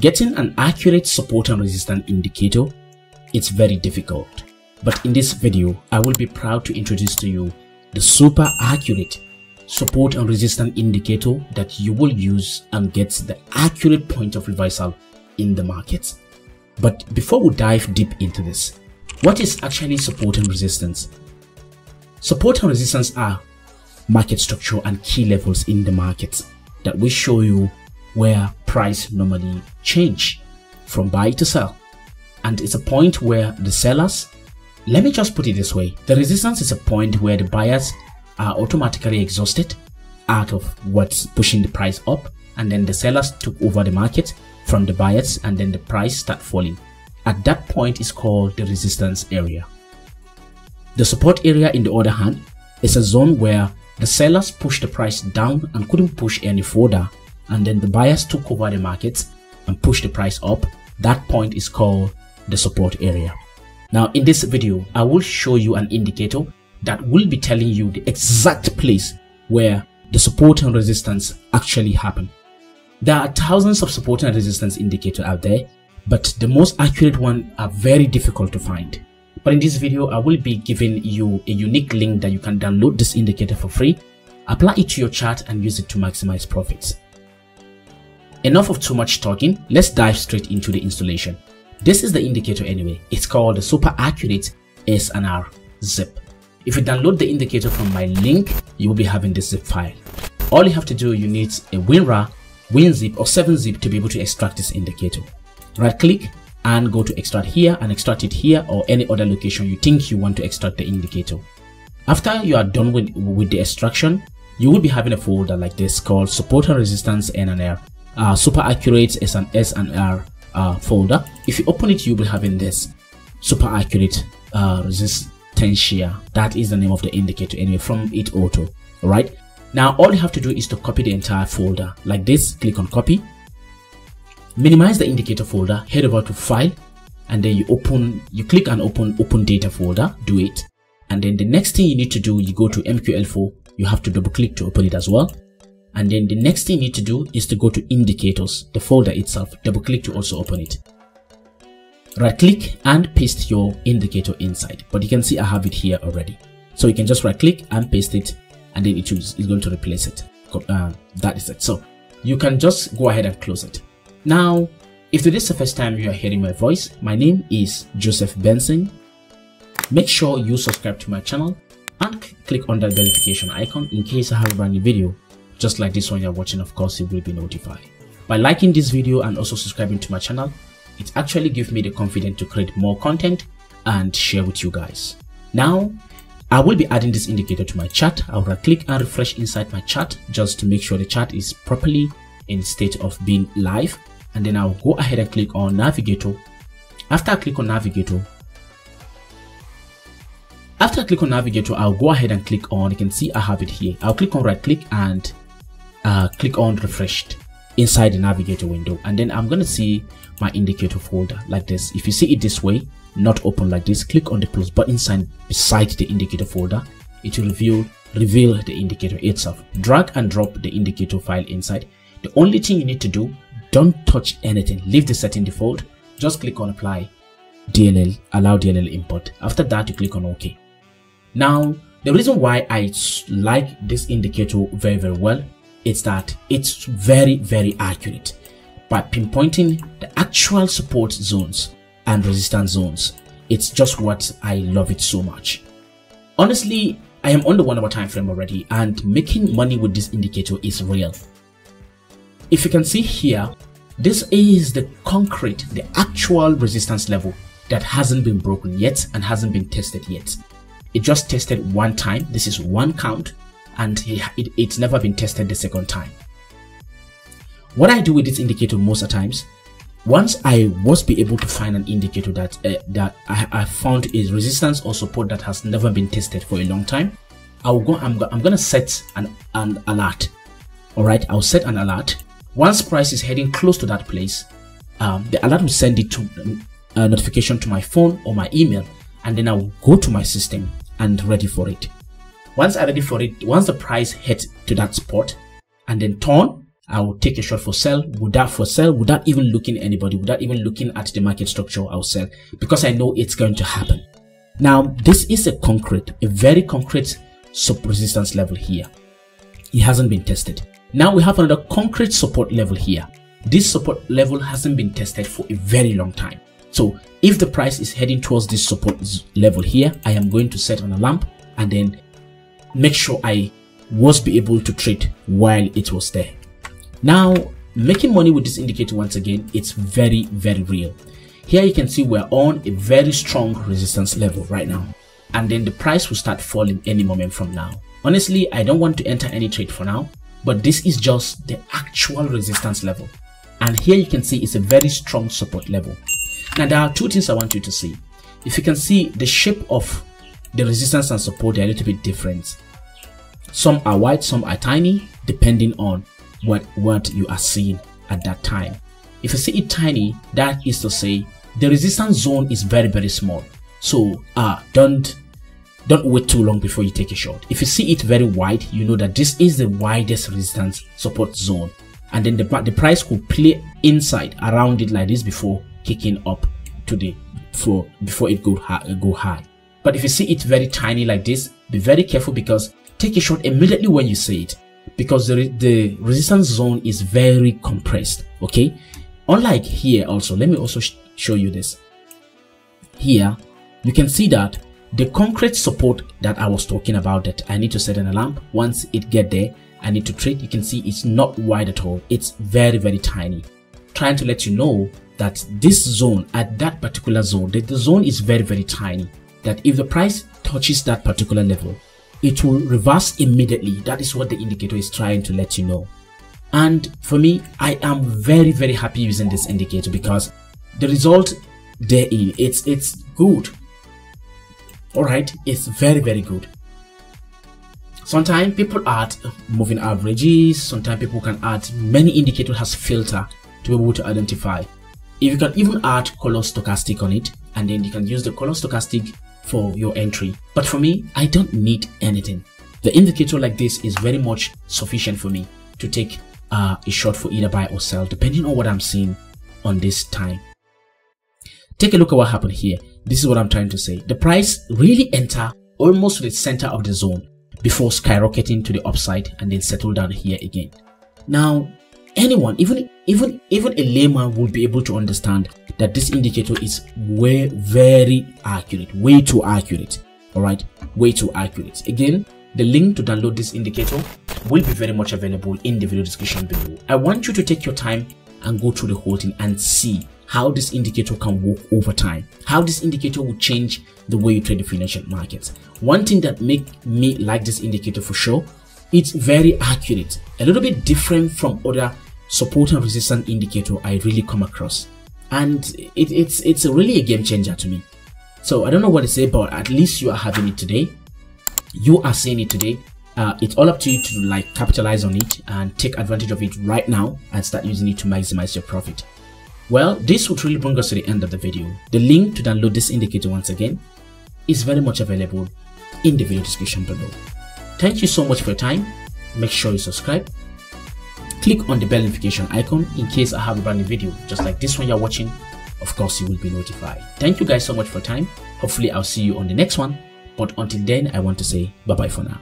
Getting an accurate support and resistance indicator, it's very difficult. But in this video, I will be proud to introduce to you the super accurate support and resistance indicator that you will use and get the accurate point of reversal in the market. But before we dive deep into this, what is actually support and resistance? Support and resistance are market structure and key levels in the market that will show you where price normally change from buy to sell, and it's a point where the sellers, let me just put it this way, the resistance is a point where the buyers are automatically exhausted out of what's pushing the price up, and then the sellers took over the market from the buyers, and then the price start falling. At that point is called the resistance area. The support area, in the other hand, is a zone where the sellers pushed the price down and couldn't push any further, and then the buyers took over the market and pushed the price up. That point is called the support area. Now in this video, I will show you an indicator that will be telling you the exact place where the support and resistance actually happen. There are thousands of support and resistance indicators out there, but the most accurate one are very difficult to find. But in this video, I will be giving you a unique link that you can download this indicator for free, apply it to your chart and use it to maximize profits. Enough of too much talking, let's dive straight into the installation. This is the indicator anyway, it's called the super accurate S&R zip. If you download the indicator from my link, you will be having this zip file. All you have to do, you need a WinRAR, WinZip or 7-Zip to be able to extract this indicator. Right click and go to extract here and extract it here or any other location you think you want to extract the indicator. After you are done with the extraction, you will be having a folder like this called support and resistance N&R. Super accurate S&R folder. If you open it, you will be having this super accurate resistantia. That is the name of the indicator anyway from it auto. All right, now all you have to do is to copy the entire folder like this. Click on copy, minimize the indicator folder, head over to file, and then you click and open data folder. Do it, and then the next thing you need to do, you go to mql4. You have to double click to open it as well. And then the next thing you need to do is to go to indicators, the folder itself, double click to also open it. Right click and paste your indicator inside, but you can see I have it here already. So you can just right click and paste it, and then it is going to replace it. That is it. So you can just go ahead and close it. Now, if today is the first time you are hearing my voice, my name is Joseph Benson. Make sure you subscribe to my channel and click on that notification icon in case I have a brand new video. Just like this one you're watching, of course, you will be notified. By liking this video and also subscribing to my channel, it actually gives me the confidence to create more content and share with you guys. Now, I will be adding this indicator to my chart. I will right click and refresh inside my chart just to make sure the chart is properly in state of being live. And then I'll go ahead and click on Navigator. After I click on Navigator, I'll go ahead and click on, you can see I have it here. I'll click on right click and click on refreshed inside the navigator window, and then I'm gonna see my indicator folder like this. If you see it this way, not open like this, click on the plus button sign beside the indicator folder. It will reveal the indicator itself. Drag and drop the indicator file inside. The only thing you need to do, don't touch anything, leave the setting default, just click on apply DLL, allow DLL import. After that you click on OK. Now the reason why I like this indicator very, very well, it's that it's very, very accurate by pinpointing the actual support zones and resistance zones. It's just what I love it so much. Honestly, I am on the 1 hour time frame already, and making money with this indicator is real. If you can see here, this is the concrete, the actual resistance level that hasn't been broken yet and hasn't been tested yet. It just tested one time. This is one count, and it's never been tested the second time. What I do with this indicator most of the times, once I was be able to find an indicator that I found is resistance or support that has never been tested for a long time, I'm gonna set an alert. All right, I'll set an alert. Once price is heading close to that place, the alert will send it to a notification to my phone or my email, and then I'll go to my system and ready for it. Once I'm ready for it, once the price hits to that spot and then turn, I will take a short for sell. Without even looking at anybody, without even looking at the market structure, I'll sell because I know it's going to happen. Now, this is a very concrete sub resistance level here. It hasn't been tested. Now we have another concrete support level here. This support level hasn't been tested for a very long time. So if the price is heading towards this support level here, I am going to set an alarm and then make sure I was be able to trade while it was there. Now, making money with this indicator once again, it's very, very real. Here you can see we're on a very strong resistance level right now. And then the price will start falling any moment from now. Honestly, I don't want to enter any trade for now, but this is just the actual resistance level. And here you can see it's a very strong support level. Now, there are two things I want you to see. If you can see, the shape of the resistance and support, they're a little bit different. Some are wide, some are tiny, depending on what you are seeing at that time. If you see it tiny, that is to say the resistance zone is very, very small. So don't wait too long before you take a short. If you see it very wide, you know that this is the widest resistance support zone, and then the price could play inside around it like this before kicking up to the floor before it go high. But if you see it very tiny like this, be very careful, because take a short immediately when you see it, because the resistance zone is very compressed. Okay, unlike here. Also, let me also show you this. Here you can see that the concrete support that I was talking about, that I need to set an alarm once it get there, I need to trade. You can see it's not wide at all, it's very, very tiny, trying to let you know that this zone, at that particular zone, that the zone is very, very tiny, that if the price touches that particular level, it will reverse immediately. That is what the indicator is trying to let you know. And for me, I am very, very happy using this indicator, because the result therein, it's good. All right, it's very, very good. Sometimes people add moving averages, sometimes people can add many indicators as filter to be able to identify. If you can even add color stochastic on it, and then you can use the color stochastic for your entry. But for me, I don't need anything. The indicator like this is very much sufficient for me to take a short for either buy or sell, depending on what I'm seeing on this time. Take a look at what happened here. This is what I'm trying to say. The price really entered almost to the center of the zone before skyrocketing to the upside and then settle down here again. Now, anyone, even a layman, would be able to understand that this indicator is very accurate, way too accurate. All right, way too accurate. Again, the link to download this indicator will be very much available in the video description below. I want you to take your time and go through the whole thing and see how this indicator can work over time, how this indicator will change the way you trade the financial markets. One thing that makes me like this indicator for sure, it's very accurate, a little bit different from other support and resistance indicator I really come across, and it's really a game changer to me. So I don't know what to say, but at least you are having it today, you are seeing it today. It's all up to you to like capitalize on it and take advantage of it right now and start using it to maximize your profit. Well, this would really bring us to the end of the video. The link to download this indicator once again is very much available in the video description below. Thank you so much for your time. Make sure you subscribe. Click on the bell notification icon in case I have a brand new video just like this one you're watching. Of course, you will be notified. Thank you guys so much for your time. Hopefully, I'll see you on the next one. But until then, I want to say bye-bye for now.